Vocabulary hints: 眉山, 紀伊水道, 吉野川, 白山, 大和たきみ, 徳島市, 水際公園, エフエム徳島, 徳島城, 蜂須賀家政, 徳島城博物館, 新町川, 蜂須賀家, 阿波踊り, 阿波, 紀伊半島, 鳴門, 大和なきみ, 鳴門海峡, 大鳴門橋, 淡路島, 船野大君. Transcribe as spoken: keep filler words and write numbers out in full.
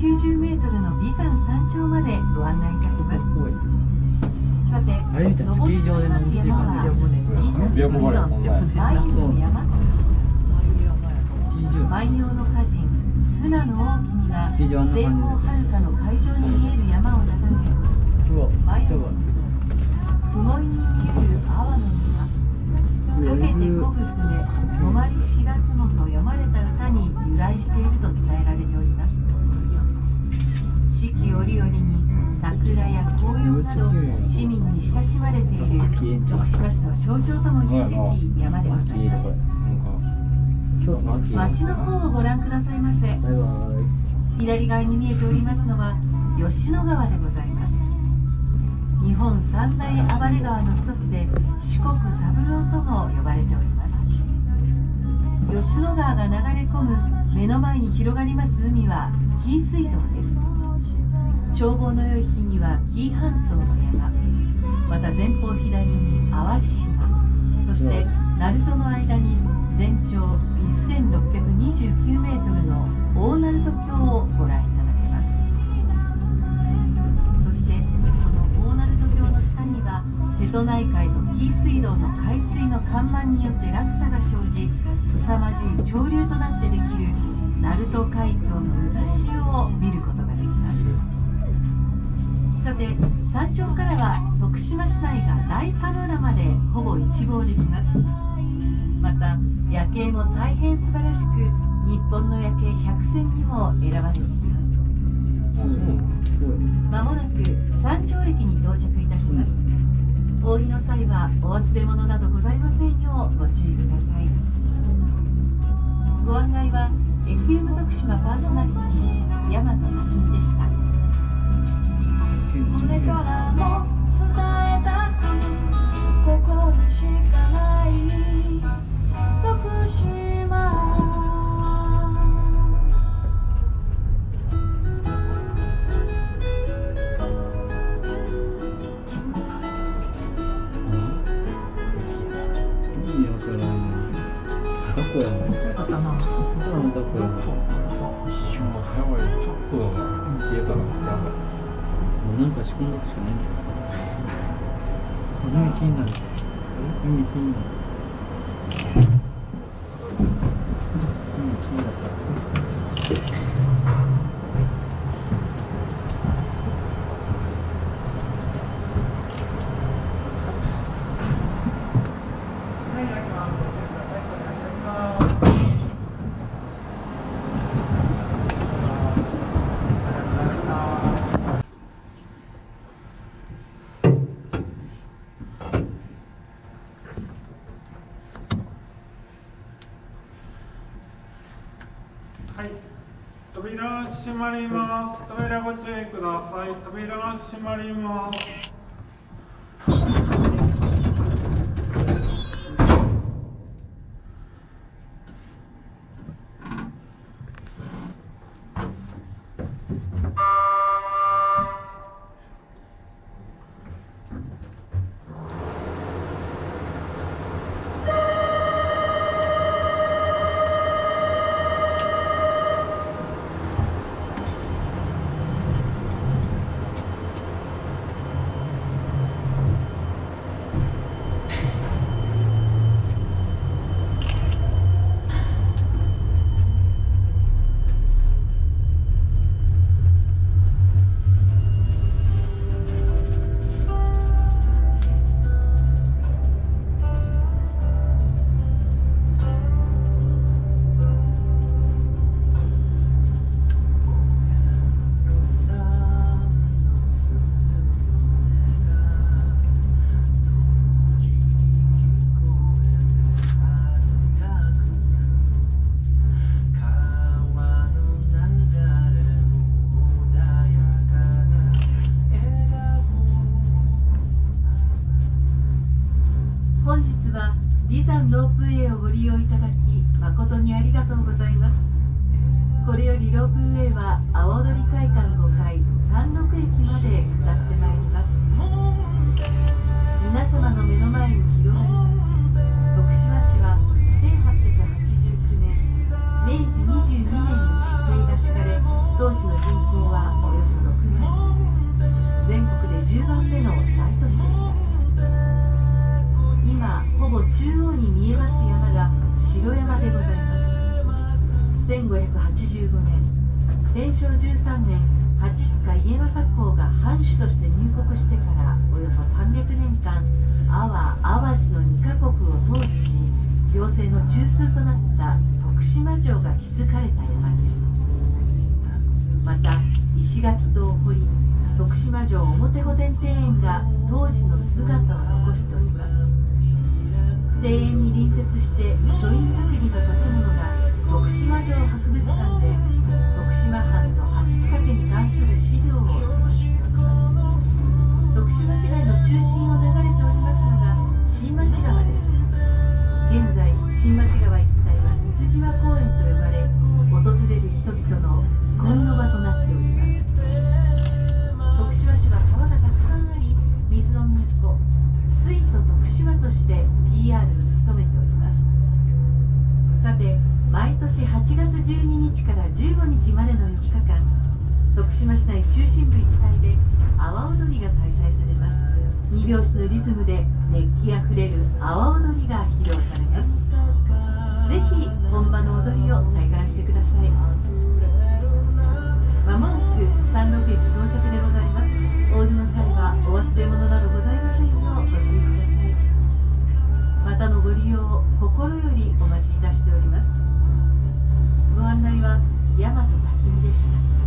きゅうじゅうメートルの眉山山頂までご案内いたします。さて、登っております山は眉山の眉の山と言います。万葉の歌人船野大君が西方遥かの海上に見える山を眺め、眉山雲井に見える阿波の庭、かけてこぐ船止まりしらすもと読まれた歌に由来していると伝えられております。四季折々に桜や紅葉など市民に親しまれている徳島市の象徴とも言うべき山でございます。町の方をご覧くださいませ。左側に見えておりますのは吉野川でございます。日本三大暴れ川の一つで四国三郎とも呼ばれております。吉野川が流れ込む目の前に広がります海は紀伊水道です。眺望の良い日には紀伊半島の山、また前方左に淡路島、そして鳴門の間に全長 せんろっぴゃくにじゅうきゅうメートル の大鳴門橋をご覧いただきます。瀬戸内海と紀伊水道の海水の干満によって落差が生じ、凄まじい潮流となってできる鳴門海峡の渦潮を見ることができます。さて、山頂からは徳島市内が大パノラマでほぼ一望できます。また夜景も大変素晴らしく、日本の夜景ひゃくせんにも選ばれています。まもなく山頂駅に到着いたします。お降りの際はお忘れ物などございませんようご注意ください。ご案内は エフエム 徳島パーソナリティ大和なきみでした。これからも伝えたくここにしかない徳島。ここ扉が閉まります。扉ご注意ください。扉が閉まります。当時市の人口はおよそろくまん、全国でじゅうばんめの大都市でした。今ほぼ中央に見えます山が白山でございます。せんごひゃくはちじゅうごねん、てんしょうじゅうさんねん、蜂須賀家政公が藩主として入国してからおよそさんびゃくねんかん、阿波淡路のにかこくを統治し、行政の中枢となった徳島城が築かれた山です。また石垣島堀、徳島城表御殿庭園が当時の姿を残しております。庭園に隣接して書院造りの建物が徳島城博物館で、徳島藩と蜂須賀家に関する資料を展示しております。徳島市街の中心を流れておりますのが新町川です。現在、新町川一帯は水際公園と呼ばれ、訪れる人々の憩いの場となっております。徳島市は川がたくさんあり、水の都、水都徳島として ピーアール に努めております。さて、毎年はちがつじゅうににちからじゅうごにちまでのよっかかん、徳島市内中心部一帯で阿波踊りが開催されます。二拍子のリズムで熱気あふれる阿波踊りが披露されます。ぜひ本場の踊りを体感してください。まもなく山麓駅到着でございます。お降りの際はお忘れ物などございませんようご注意ください。またのご利用を心よりお待ちいたしております。ご案内は大和たきみでした。